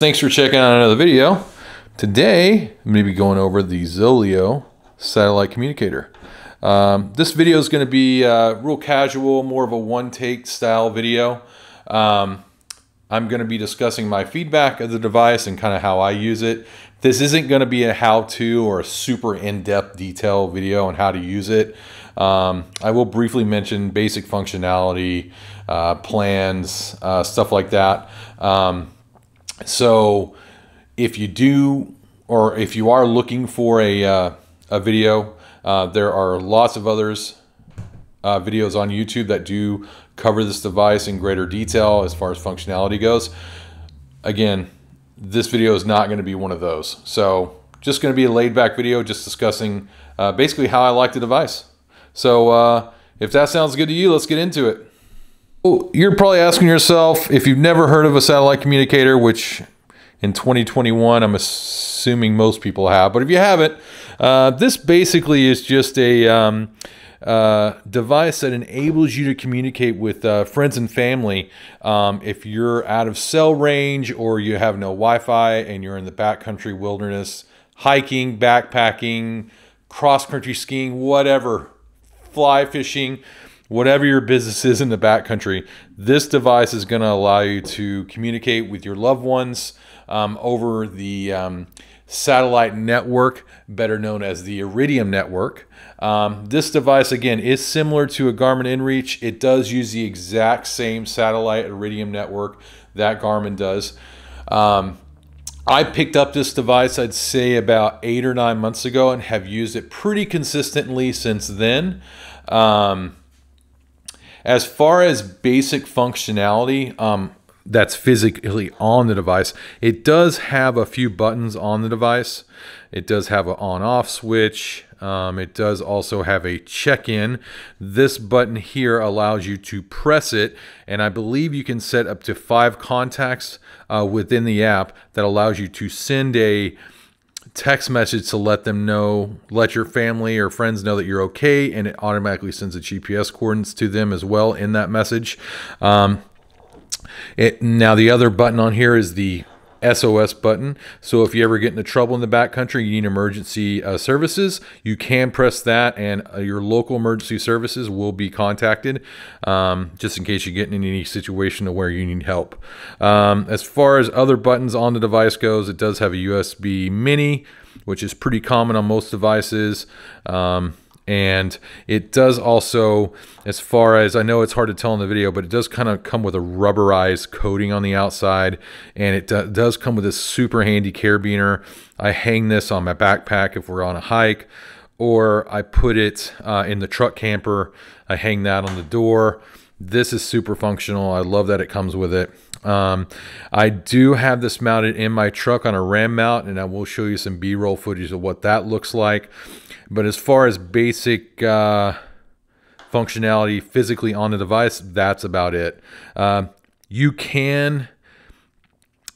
Thanks for checking out another video. Today, I'm going to be going over the Zoleo satellite communicator. This video is going to be real casual, more of a one-take style video. I'm going to be discussing my feedback of the device and kind of how I use it. This isn't going to be a how-to or a super in-depth detail video on how to use it. I will briefly mention basic functionality, plans, stuff like that. So if you do, or if you are looking for a video, there are lots of others videos on YouTube that do cover this device in greater detail as far as functionality goes. Again, this video is not going to be one of those. So just going to be a laid back video, just discussing basically how I like the device. So if that sounds good to you, let's get into it. You're probably asking yourself, if you've never heard of a satellite communicator, which in 2021, I'm assuming most people have, but if you haven't, this basically is just a device that enables you to communicate with friends and family. If you're out of cell range or you have no Wi-Fi and you're in the backcountry wilderness, hiking, backpacking, cross-country skiing, whatever, fly fishing, whatever your business is in the backcountry, this device is going to allow you to communicate with your loved ones over the satellite network, better known as the Iridium network. This device, again, is similar to a Garmin InReach. It does use the exact same satellite Iridium network that Garmin does. I picked up this device, I'd say about 8 or 9 months ago, and have used it pretty consistently since then. As far as basic functionality that's physically on the device, it does have a few buttons on the device. It does have an on-off switch. It does also have a check-in. This button here allows you to press it, and I believe you can set up to 5 contacts within the app that allows you to send a text message to let them know, let your family or friends know that you're okay, and it automatically sends the GPS coordinates to them as well in that message. Now the other button on here is the SOS button. So if you ever get into trouble in the backcountry, you need emergency services, you can press that and your local emergency services will be contacted just in case you get in any situation to where you need help. As far as other buttons on the device goes, it does have a USB mini, which is pretty common on most devices. And it does also, as far as I know, it's hard to tell in the video, but it does kind of come with a rubberized coating on the outside, and it does come with this super handy carabiner. I hang this on my backpack if we're on a hike, or I put it in the truck camper. I hang that on the door. This is super functional. I love that it comes with it. I do have this mounted in my truck on a RAM mount, and I will show you some B-roll footage of what that looks like. But as far as basic functionality physically on the device, that's about it. You can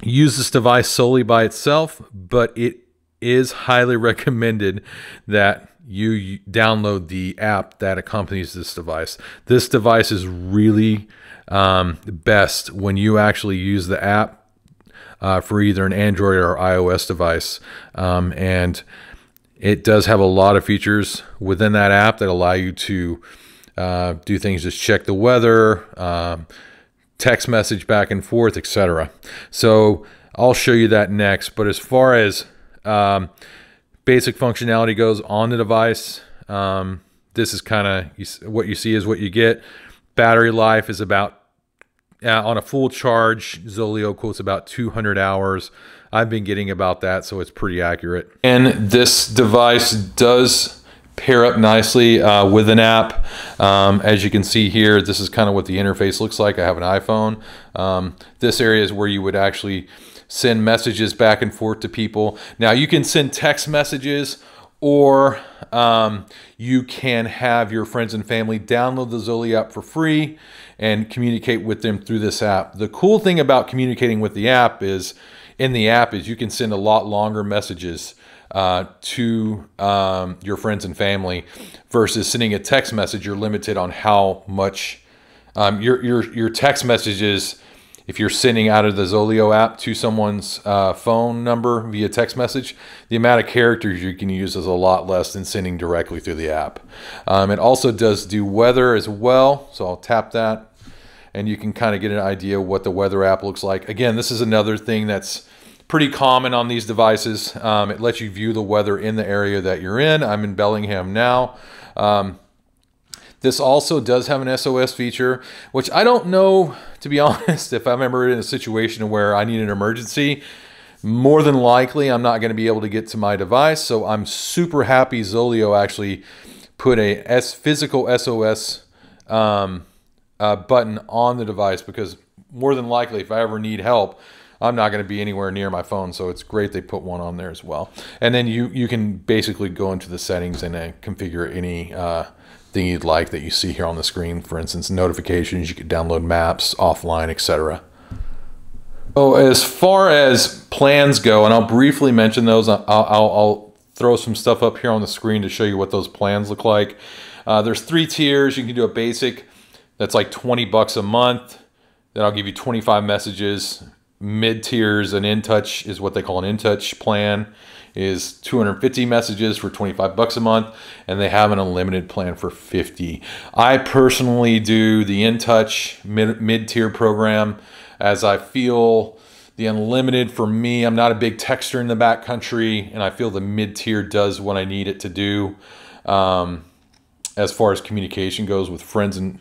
use this device solely by itself, but it is highly recommended that you download the app that accompanies this device. This device is really best when you actually use the app for either an Android or iOS device. And it does have a lot of features within that app that allow you to do things, just check the weather, text message back and forth, etc. So I'll show you that next. But as far as basic functionality goes on the device, this is kind of what you see is what you get. Battery life is about, on a full charge, Zoleo quotes about 200 hours. I've been getting about that, so it's pretty accurate. And this device does pair up nicely with an app. As you can see here, this is kind of what the interface looks like. I have an iPhone. This area is where you would actually send messages back and forth to people. Now you can send text messages, or you can have your friends and family download the Zoleo app for free and communicate with them through this app. The cool thing about communicating with the app is, in the app, is you can send a lot longer messages to your friends and family versus sending a text message. You're limited on how much your text messages If you're sending out of the Zoleo app to someone's phone number via text message, the amount of characters you can use is a lot less than sending directly through the app. It also does do weather as well. So I'll tap that and you can kind of get an idea what the weather app looks like. Again, this is another thing that's pretty common on these devices. It lets you view the weather in the area that you're in. I'm in Bellingham now. This also does have an SOS feature, which I don't know, to be honest, if I'm ever in a situation where I need an emergency, more than likely I'm not going to be able to get to my device. So I'm super happy Zoleo actually put a physical SOS button on the device, because more than likely if I ever need help, I'm not going to be anywhere near my phone, so it's great they put one on there as well. And then you can basically go into the settings and configure any thing you'd like that you see here on the screen. For instance, notifications, you could download maps, offline, etc. Oh, as far as plans go, and I'll briefly mention those, I'll throw some stuff up here on the screen to show you what those plans look like. There's 3 tiers. You can do a basic that's like 20 bucks a month. Then I'll give you 25 messages. Mid tiers, an InTouch is what they call an InTouch plan, is 250 messages for 25 bucks a month, and they have an unlimited plan for 50. I personally do the InTouch mid-tier program, as I feel the unlimited, for me, I'm not a big texter in the backcountry, and I feel the mid-tier does what I need it to do as far as communication goes with friends and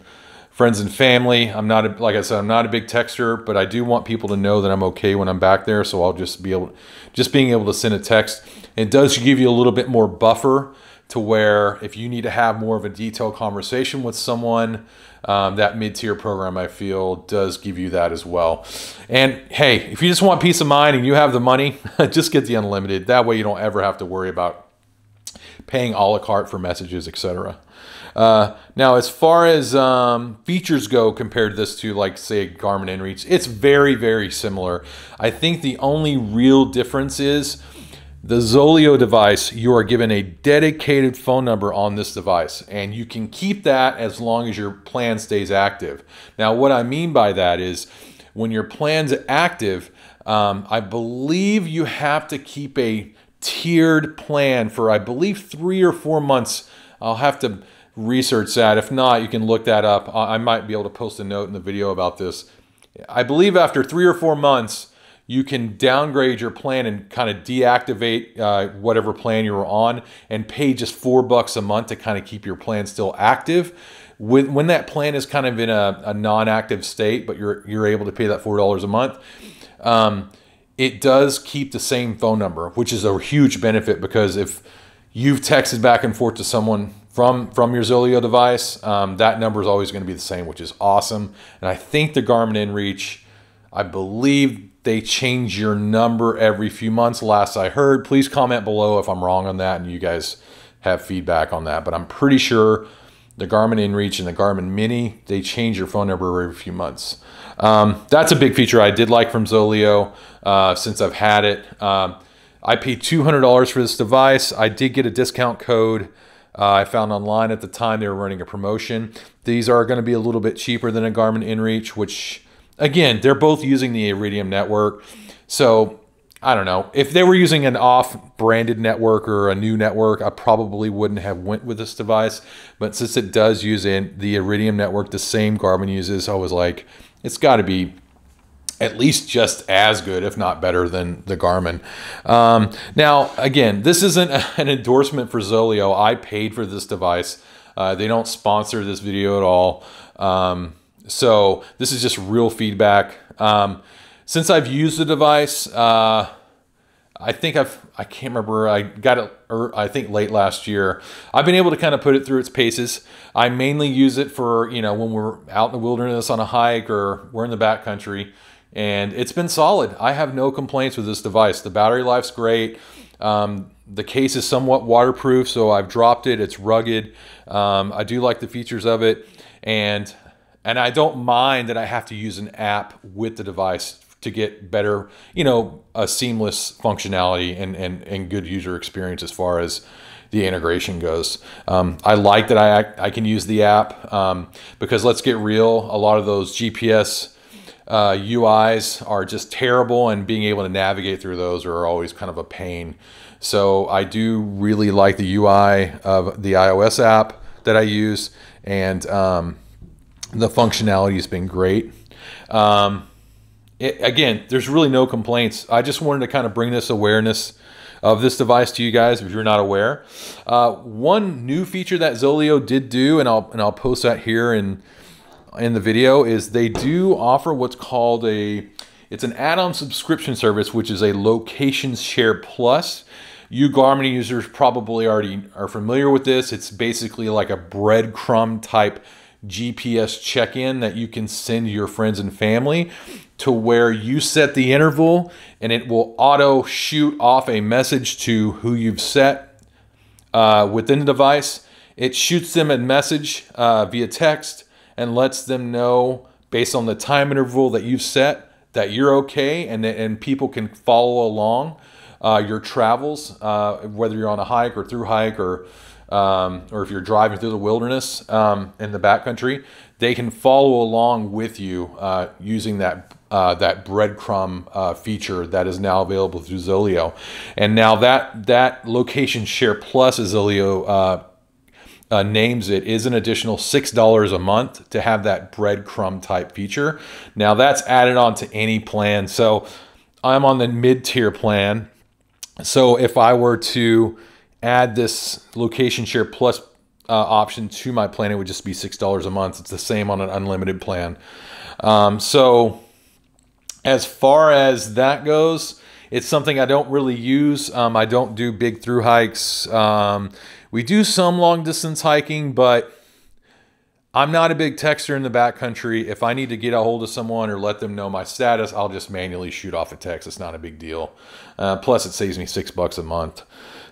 family. Like I said, I'm not a big texter, but I do want people to know that I'm okay when I'm back there. So I'll just being able to send a text. It does give you a little bit more buffer to where if you need to have more of a detailed conversation with someone, that mid-tier program I feel does give you that as well. And hey, if you just want peace of mind and you have the money, just get the unlimited. That way you don't ever have to worry about paying a la carte for messages, etc. Now, as far as features go, compared this to, like, say, Garmin InReach, it's very, very similar. I think the only real difference is the Zoleo device, you are given a dedicated phone number on this device, and you can keep that as long as your plan stays active. Now, what I mean by that is when your plan's active, I believe you have to keep a tiered plan for, I believe, 3 or 4 months. I'll have to research that. If not, you can look that up. I might be able to post a note in the video about this. I believe after 3 or 4 months, you can downgrade your plan and kind of deactivate whatever plan you were on and pay just $4 a month to kind of keep your plan still active. When that plan is kind of in a non-active state, but you're able to pay that $4 a month, it does keep the same phone number, which is a huge benefit, because if you've texted back and forth to someone from your Zoleo device, that number is always going to be the same, which is awesome. And I think the Garmin InReach, I believe they change your number every few months, last I heard. Please comment below if I'm wrong on that and you guys have feedback on that. But I'm pretty sure the Garmin InReach and the Garmin Mini, they change your phone number every few months. That's a big feature I did like from Zoleo since I've had it. I paid $200 for this device. I did get a discount code I found online at the time. They were running a promotion. These are going to be a little bit cheaper than a Garmin InReach, which, again, they're both using the Iridium network. So I don't know. If they were using an off-branded network or a new network, I probably wouldn't have went with this device. But since it does use the Iridium network, the same Garmin uses, I was like, it's got to be at least just as good, if not better, than the Garmin. Now, again, this isn't an endorsement for Zoleo. I paid for this device. They don't sponsor this video at all. So this is just real feedback. Since I've used the device, I can't remember, I got it, I think late last year. I've been able to kind of put it through its paces. I mainly use it for, you know, when we're out in the wilderness on a hike or we're in the backcountry, and it's been solid. I have no complaints with this device. The battery life's great. The case is somewhat waterproof, so I've dropped it. It's rugged. I do like the features of it, and I don't mind that I have to use an app with the device to get better, you know, a seamless functionality and good user experience as far as the integration goes. I like that I can use the app because, let's get real, a lot of those GPS UIs are just terrible, and being able to navigate through those are always kind of a pain. So I do really like the UI of the iOS app that I use, and the functionality has been great. Again, there's really no complaints. I just wanted to kind of bring this awareness of this device to you guys if you're not aware. One new feature that Zoleo did do, and I'll post that here in the video, is they do offer what's called it's an add-on subscription service, which is a Location Share Plus. You Garmin users probably already are familiar with this. It's basically like a breadcrumb type GPS check-in that you can send your friends and family, to where you set the interval and it will auto shoot off a message to who you've set within the device. It shoots them a message via text and lets them know, based on the time interval that you've set, that you're okay, and people can follow along your travels, whether you're on a hike or through hike, or if you're driving through the wilderness in the backcountry. They can follow along with you using that breadcrumb feature that is now available through Zoleo. And now that Location Share Plus, as Zoleo names it, is an additional $6 a month to have that breadcrumb type feature. Now that's added on to any plan. So I'm on the mid-tier plan. So if I were to add this Location Share Plus option to my plan, it would just be $6 a month. It's the same on an unlimited plan. So as far as that goes, it's something I don't really use. I don't do big through hikes. We do some long distance hiking, but I'm not a big texter in the backcountry. If I need to get a hold of someone or let them know my status, I'll just manually shoot off a text. It's not a big deal. Plus it saves me $6 a month.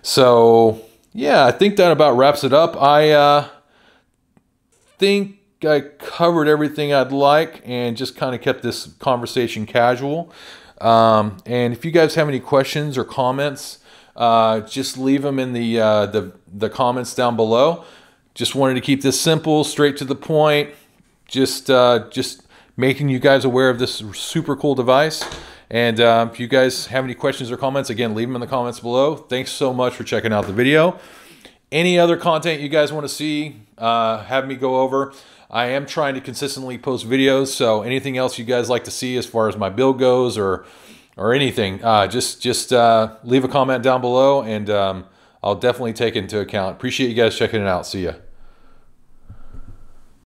So yeah, I think that about wraps it up. I think I covered everything I'd like and just kind of kept this conversation casual. And if you guys have any questions or comments, just leave them in the comments down below. Just wanted to keep this simple, straight to the point. Just making you guys aware of this super cool device. And if you guys have any questions or comments, again, leave them in the comments below. Thanks so much for checking out the video. Any other content you guys want to see, have me go over. I am trying to consistently post videos, so anything else you guys like to see as far as my build goes or anything, just leave a comment down below, and I'll definitely take it into account. Appreciate you guys checking it out. See ya.